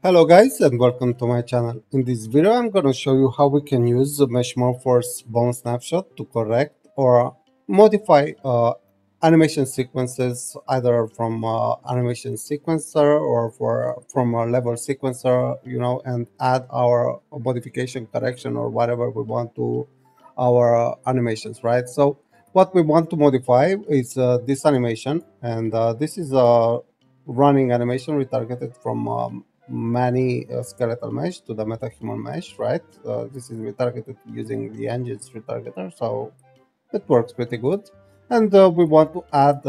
Hello guys and welcome to my channel. In this video I'm gonna show you how we can use the Mesh Morpher's Bone Snapshot to correct or modify animation sequences either from animation sequencer or from a level sequencer, you know, and add our modification, correction or whatever we want to our animations, right? So what we want to modify is this animation, and this is a running animation retargeted from many skeletal mesh to the metahuman mesh, right? This is retargeted using the engine's retargeter, so it works pretty good. And we want to add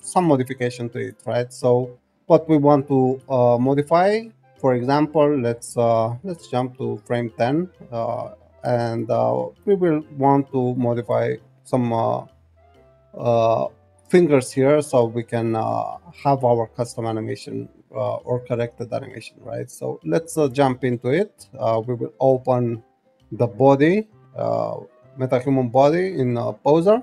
some modification to it, right? So what we want to modify, for example, let's jump to frame 10, and we will want to modify some fingers here so we can have our custom animation or corrected animation, right? So let's jump into it. We will open the body, metahuman body in poser,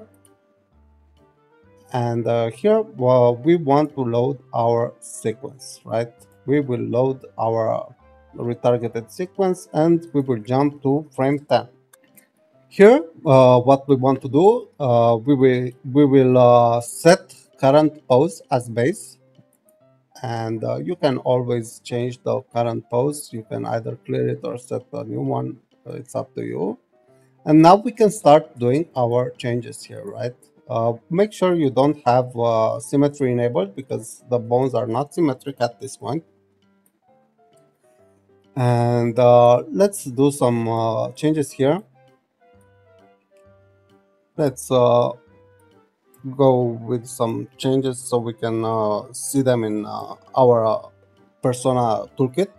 and here we want to load our sequence, right? We will load our retargeted sequence and we will jump to frame 10. Here what we want to do, we will set current pose as base, and you can always change the current pose. You can either clear it or set a new one, it's up to you. And now we can start doing our changes here, right? Make sure you don't have symmetry enabled because the bones are not symmetric at this point. And let's do some changes here. Let's go with some changes so we can see them in our persona toolkit.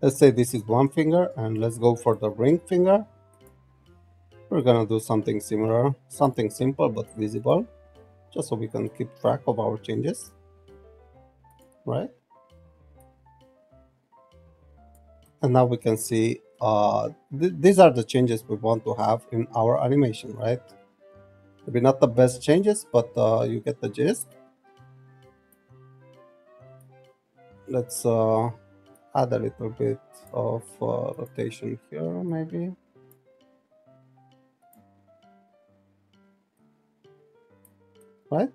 Let's say this is one finger and let's go for the ring finger. We're gonna do something similar, something simple but visible, just so we can keep track of our changes, right? And now we can see these are the changes we want to have in our animation, right? Maybe not the best changes, but you get the gist. Let's add a little bit of rotation here, maybe. Right?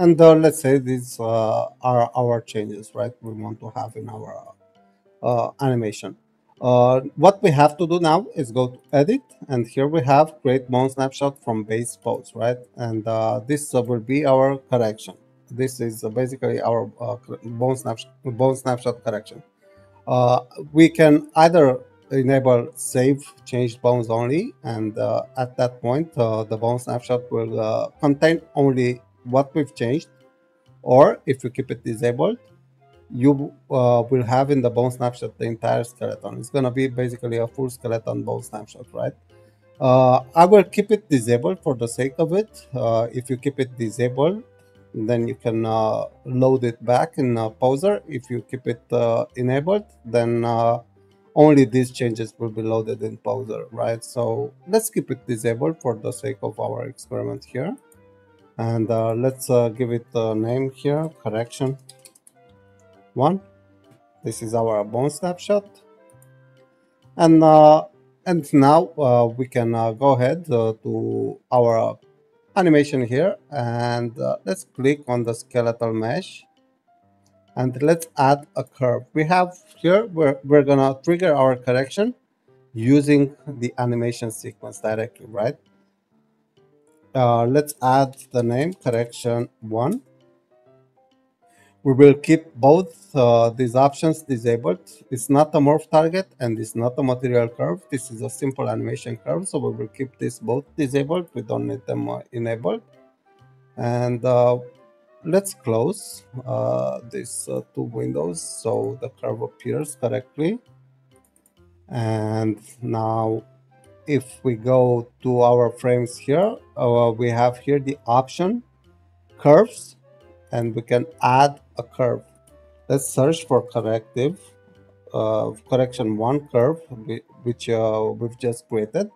And let's say these are our changes, right? We want to have in our animation. What we have to do now is go to edit, and here we have create bone snapshot from base pose, right? And this will be our correction. This is basically our bone snapshot correction. We can either enable save changed bones only, and at that point the bone snapshot will contain only what we've changed, or if you keep it disabled, you will have in the bone snapshot the entire skeleton. It's gonna be basically a full skeleton bone snapshot, right? I will keep it disabled for the sake of it. If you keep it disabled, then you can load it back in poser. If you keep it enabled, then only these changes will be loaded in poser, right? So let's keep it disabled for the sake of our experiment here. And let's give it a name here, correction 1. This is our bone snapshot. And now we can go ahead to our animation here, and let's click on the skeletal mesh and let's add a curve. We have here, we're gonna trigger our correction using the animation sequence directly, right? Let's add the name correction 1. We will keep both these options disabled. It's not a morph target and it's not a material curve. This is a simple animation curve, so we will keep this both disabled. We don't need them enabled. And let's close these two windows so the curve appears correctly. And now if we go to our frames here, we have here the option curves, and we can add a curve. Let's search for corrective correction one curve which we've just created,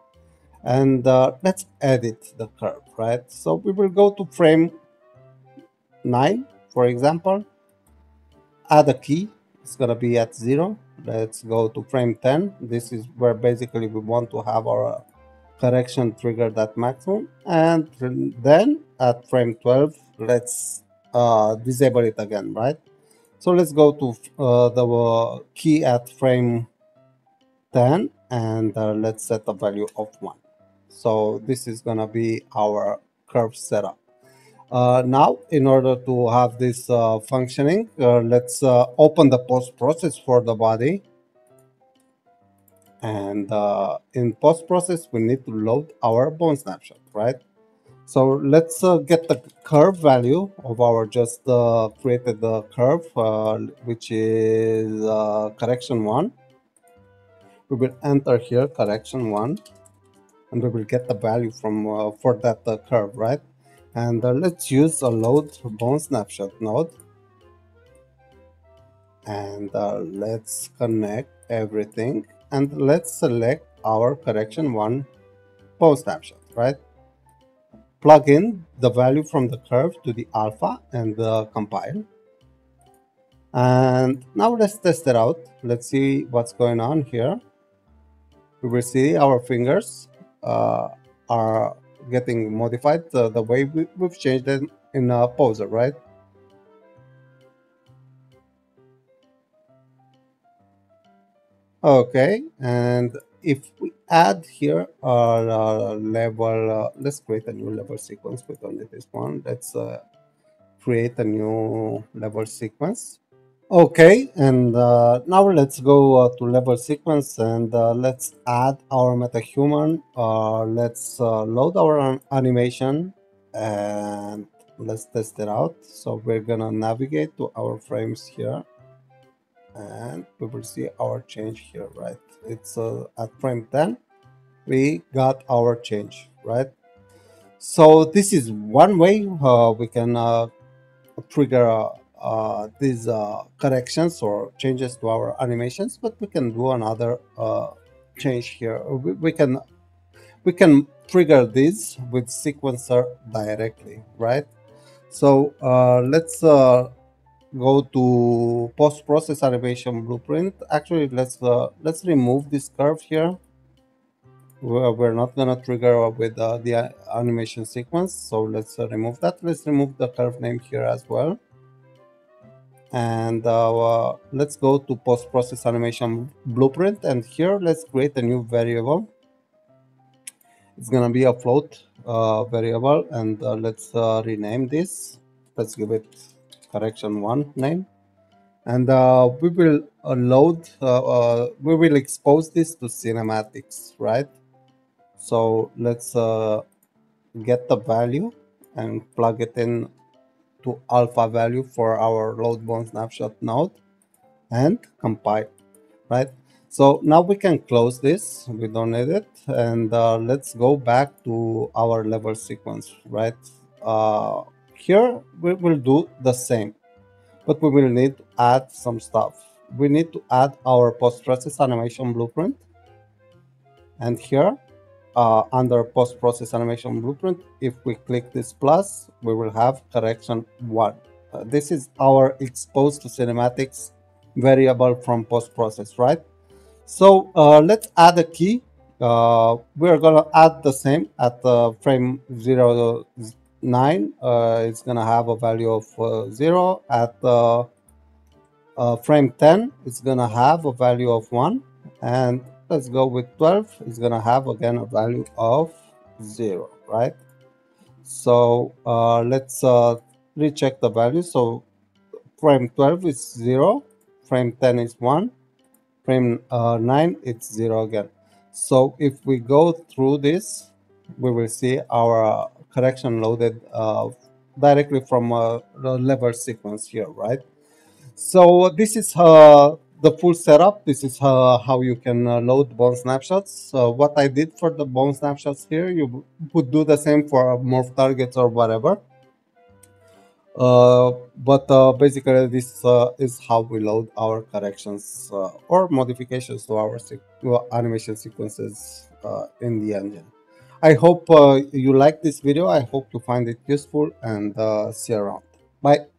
and let's edit the curve, right? So we will go to frame 9, for example, add a key. It's gonna be at 0. Let's go to frame 10. This is where basically we want to have our correction triggered at maximum, and then at frame 12 let's disable it again, right? So let's go to the key at frame 10 and let's set a value of 1. So this is gonna be our curve setup. Now, in order to have this functioning, let's open the post-process for the body. And in post-process, we need to load our bone snapshot, right? So let's get the curve value of our just created curve, which is correction 1. We will enter here correction 1, and we will get the value from for that curve, right? And let's use a load bone snapshot node, and let's connect everything, and let's select our correction 1 bone snapshot, right? Plug in the value from the curve to the alpha and compile, and now let's test it out. Let's see what's going on here. We will see our fingers are getting modified the way we've changed them in poser, right? Okay, and if we add here our level, let's create a new level sequence with only this one. Let's create a new level sequence. Okay, and now let's go to level sequence and let's add our metahuman. Let's load our animation and let's test it out. So we're gonna navigate to our frames here and we will see our change here, right? It's at frame 10 we got our change, right? So this is one way we can trigger these corrections or changes to our animations, but we can do another change here. We can trigger these with sequencer directly, right? So let's go to post-process animation blueprint. Actually, let's remove this curve here. We're not gonna trigger with the animation sequence, so let's remove that. Let's remove the curve name here as well. And let's go to post-process animation blueprint, and here let's create a new variable. It's gonna be a float variable, and let's rename this. Let's give it correction 1 name, and we will load. We will expose this to cinematics, right? So let's get the value and plug it in to alpha value for our load bone snapshot node and compile, right? So now we can close this, we don't need it, and let's go back to our level sequence, right? Here we will do the same, but we will need to add some stuff. We need to add our post-process animation blueprint, and here under post-process animation blueprint, if we click this plus, we will have correction 1. This is our exposed to cinematics variable from post-process, right? So let's add a key. We're gonna add the same at frame 0 9. It's gonna have a value of 0. At frame 10 it's gonna have a value of 1, and let's go with 12. It's gonna have again a value of 0, right? So let's recheck the value. So frame 12 is 0, frame 10 is 1, frame 9 it's 0 again. So if we go through this, we will see our correction loaded directly from the level sequence here, right? So this is the full setup. This is how you can load bone snapshots. What I did for the bone snapshots here, you would do the same for morph targets or whatever. But basically this is how we load our corrections or modifications to our animation sequences in the engine. I hope you like this video. I hope you find it useful, and see you around. Bye.